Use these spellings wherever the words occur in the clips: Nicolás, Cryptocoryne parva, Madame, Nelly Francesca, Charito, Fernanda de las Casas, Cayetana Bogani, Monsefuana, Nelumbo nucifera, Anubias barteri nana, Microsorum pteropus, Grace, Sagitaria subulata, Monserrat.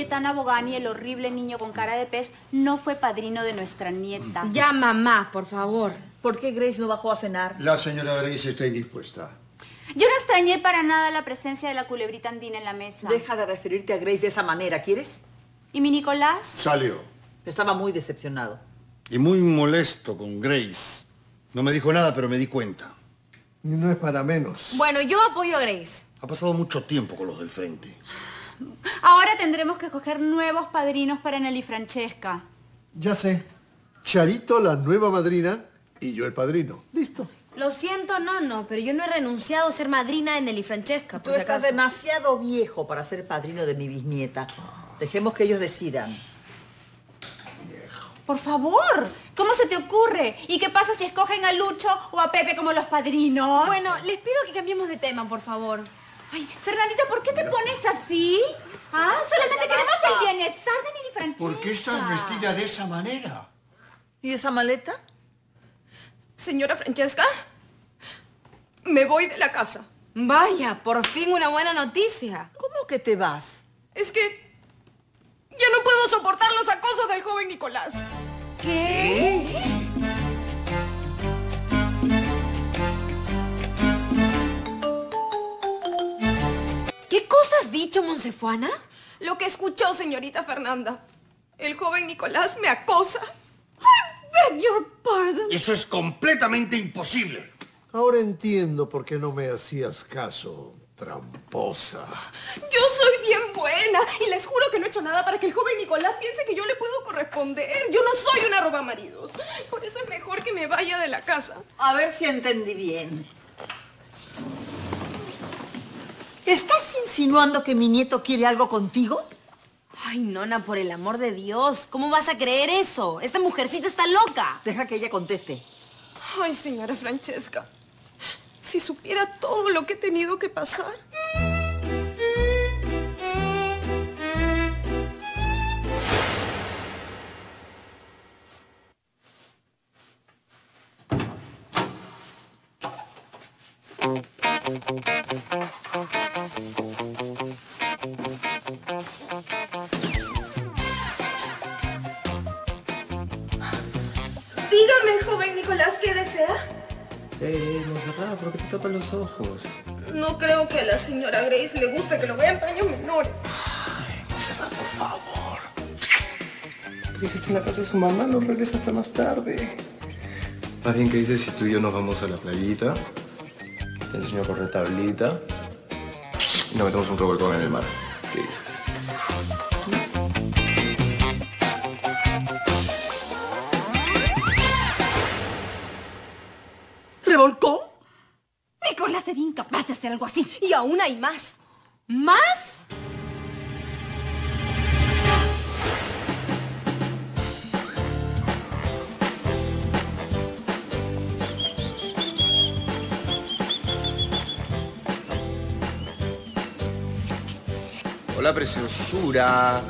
Cayetana Bogani, el horrible niño con cara de pez, no fue padrino de nuestra nieta. Ya, mamá, por favor. ¿Por qué Grace no bajó a cenar? La señora Grace está indispuesta. Yo no extrañé para nada la presencia de la culebrita andina en la mesa. Deja de referirte a Grace de esa manera, ¿quieres? ¿Y mi Nicolás? Salió. Estaba muy decepcionado. Y muy molesto con Grace. No me dijo nada, pero me di cuenta. No es para menos. Bueno, yo apoyo a Grace. Ha pasado mucho tiempo con los del frente. Ahora tendremos que escoger nuevos padrinos para Nelly Francesca. Ya sé. Charito, la nueva madrina, y yo el padrino. Listo. Lo siento, Nono, pero yo no he renunciado a ser madrina de Nelly Francesca. Por si acaso. Estás demasiado viejo para ser padrino de mi bisnieta. Dejemos que ellos decidan. Por favor, ¿cómo se te ocurre? ¿Y qué pasa si escogen a Lucho o a Pepe como los padrinos? Bueno, les pido que cambiemos de tema, por favor. Ay, Fernandita, ¿por qué te pones así? Ah, solamente queremos el bienestar de Nelly Francesca. ¿Por qué estás vestida de esa manera? ¿Y esa maleta? Señora Francesca, me voy de la casa. Vaya, por fin una buena noticia. ¿Cómo que te vas? Es que... ¡ya no puedo soportar los acosos del joven Nicolás! ¿Qué? ¿Qué cosa has dicho, Monsefuana? Lo que escuchó, señorita Fernanda. El joven Nicolás me acosa. I beg your pardon. Eso es completamente imposible. Ahora entiendo por qué no me hacías caso. Tramposa. Yo soy bien buena y les juro que no he hecho nada para que el joven Nicolás piense que yo le puedo corresponder. Yo no soy una robamaridos. Por eso es mejor que me vaya de la casa. A ver si entendí bien. ¿Estás insinuando que mi nieto quiere algo contigo? Ay, Nona, por el amor de Dios. ¿Cómo vas a creer eso? Esta mujercita está loca. Deja que ella conteste. Ay, señora Francesca. Si supiera todo lo que he tenido que pasar. Dígame, joven Nicolás, ¿qué desea? Monserrat, ¿por qué te tapan los ojos? No creo que a la señora Grace le guste que lo vea en paños menores. Ay, Monserrat, por favor. Grace está en la casa de su mamá, no regresa hasta más tarde. Más bien, ¿qué dices si tú y yo nos vamos a la playita? Te enseño a correr tablita. Y nos metemos un revolcón en el mar. ¿Qué dices? ¿Revolcón? Nicolás sería incapaz de hacer algo así. Y aún hay más. ¿Más? Hola, preciosura.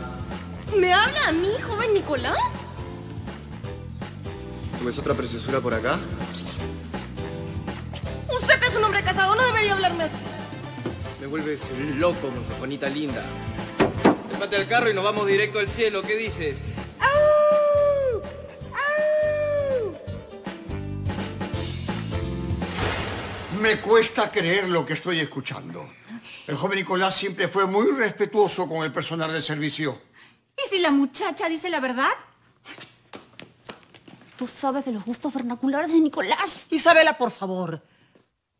¿Me habla a mí, joven Nicolás? ¿Tú ves otra preciosura por acá? Usted que es un hombre casado no debería hablarme así. Me vuelves un loco, Monsefuanita linda. Déjate al carro y nos vamos directo al cielo. ¿Qué dices? ¡Au! ¡Au! Me cuesta creer lo que estoy escuchando. El joven Nicolás siempre fue muy respetuoso con el personal de servicio. ¿Y si la muchacha dice la verdad? Tú sabes de los gustos vernaculares de Nicolás. Isabela, por favor.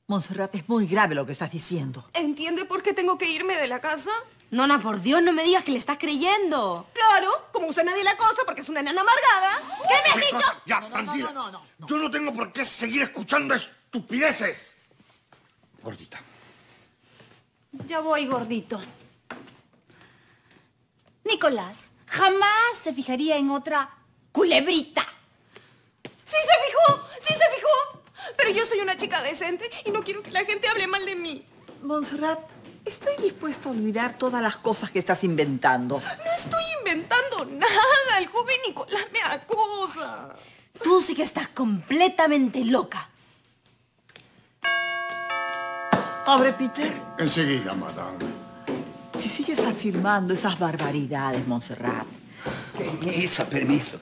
Monserrat, es muy grave lo que estás diciendo. ¿Entiende por qué tengo que irme de la casa? Nona, por Dios, no me digas que le estás creyendo. Claro, como usted nadie la cosa porque es una nana amargada. ¿Qué me has dicho? Ya, tranquila. No. Yo no tengo por qué seguir escuchando estupideces. Gordita. Ya voy, gordito. Nicolás jamás se fijaría en otra culebrita. ¡Sí se fijó! ¡Sí se fijó! Pero yo soy una chica decente y no quiero que la gente hable mal de mí. Monserrat, estoy dispuesta a olvidar todas las cosas que estás inventando. No estoy inventando nada. El joven Nicolás me acosa. Tú sí que estás completamente loca. ¿Abre, Peter? Enseguida, madame. Si sigues afirmando esas barbaridades, Monserrat. Permiso, permiso.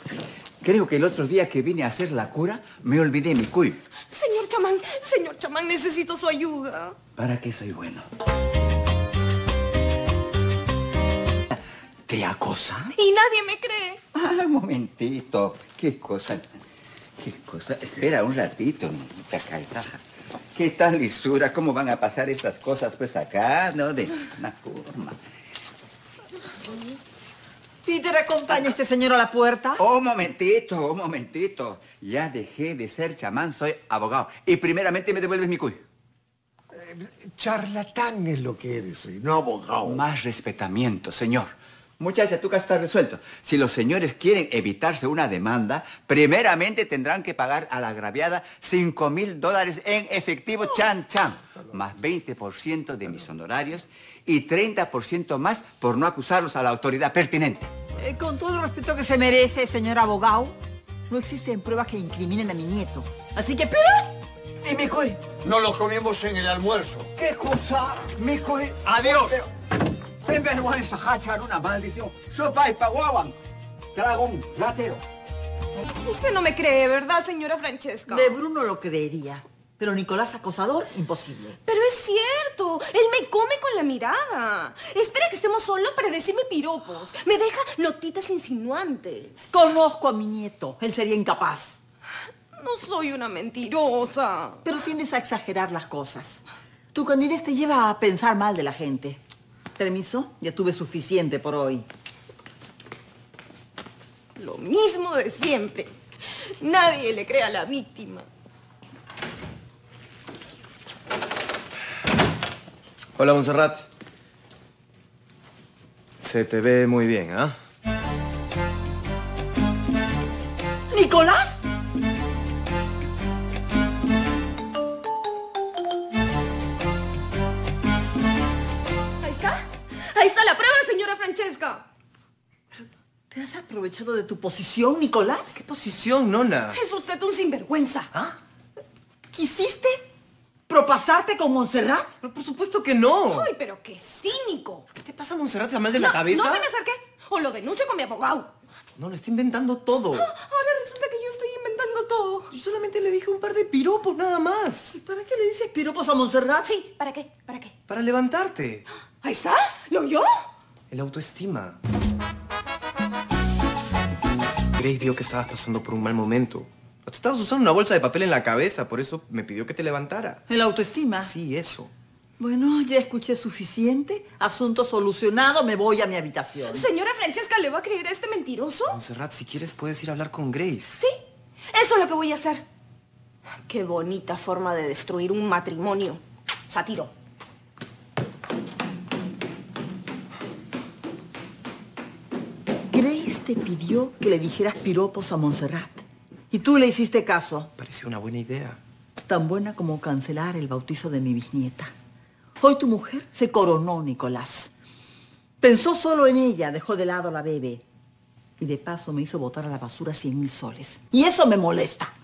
Creo que el otro día que vine a hacer la cura, me olvidé mi cuy. Señor chamán, necesito su ayuda. ¿Para qué soy bueno? ¿Te acosan? Y nadie me cree. Ah, un momentito. Qué cosa. Qué cosa. Espera un ratito, niñita caltaja. Qué tal lisura. ¿Cómo van a pasar estas cosas pues acá? No, de una forma. ¿Peter, acompaña a este señor a la puerta? Un momentito, un momentito. Ya dejé de ser chamán, soy abogado. Y primeramente me devuelves mi cuy. Charlatán es lo que eres hoy, no abogado. Más respetamiento, señor. Muchacha, tu caso está resuelto. Si los señores quieren evitarse una demanda, primeramente tendrán que pagar a la agraviada $5.000 en efectivo, chan, chan. Más 20% de mis honorarios y 30% más por no acusarlos a la autoridad pertinente. Con todo el respeto que se merece, señor abogado, no existen pruebas que incriminen a mi nieto. Así que, espera. ¿Y mi cuy? No lo comimos en el almuerzo. ¿Qué cosa? Mi cuy. ¡Adiós! Ten vergüenza, hachar una maldición. Sopa y paguaban. Dragón, ratero. Usted no me cree, ¿verdad, señora Francesca? De Bruno lo creería. Pero Nicolás acosador, imposible. Pero es cierto. Él me come con la mirada. Espera que estemos solos para decirme piropos. Me deja notitas insinuantes. Conozco a mi nieto. Él sería incapaz. No soy una mentirosa. Pero tiendes a exagerar las cosas. Tu candidez te lleva a pensar mal de la gente. Permiso, ya tuve suficiente por hoy. Lo mismo de siempre. Nadie le cree a la víctima. Hola, Monserrat. Se te ve muy bien, ¿ah? ¿Nicolás? Francesca. ¿Pero te has aprovechado de tu posición, Nicolás? ¿Qué posición, nona? Es usted un sinvergüenza. ¿Ah? ¿Quisiste propasarte con Monserrat? Pero por supuesto que no. Ay, pero qué cínico. ¿Qué te pasa, Monserrat? ¿Se mal de la cabeza? No se me acerqué o lo denuncio con mi abogado. No, lo está inventando todo. Ah, ahora resulta que yo estoy inventando todo. Yo solamente le dije un par de piropos, nada más. ¿Para qué le dices piropos a Monserrat? Sí, ¿para qué? ¿Para qué? Para levantarte. Ahí está, ¿lo oyó? El autoestima. Grace vio que estabas pasando por un mal momento. Te estabas usando una bolsa de papel en la cabeza, por eso me pidió que te levantara. ¿El autoestima? Sí, eso. Bueno, ya escuché suficiente. Asunto solucionado, me voy a mi habitación. Señora Francesca, ¿le va a creer a este mentiroso? Monserrat, si quieres puedes ir a hablar con Grace. Sí, eso es lo que voy a hacer. Qué bonita forma de destruir un matrimonio. Sátiro. Grace te pidió que le dijeras piropos a Monserrat. Y tú le hiciste caso. Pareció una buena idea. Tan buena como cancelar el bautizo de mi bisnieta. Hoy tu mujer se coronó, Nicolás. Pensó solo en ella, dejó de lado a la bebé. Y de paso me hizo botar a la basura 100.000 soles. Y eso me molesta.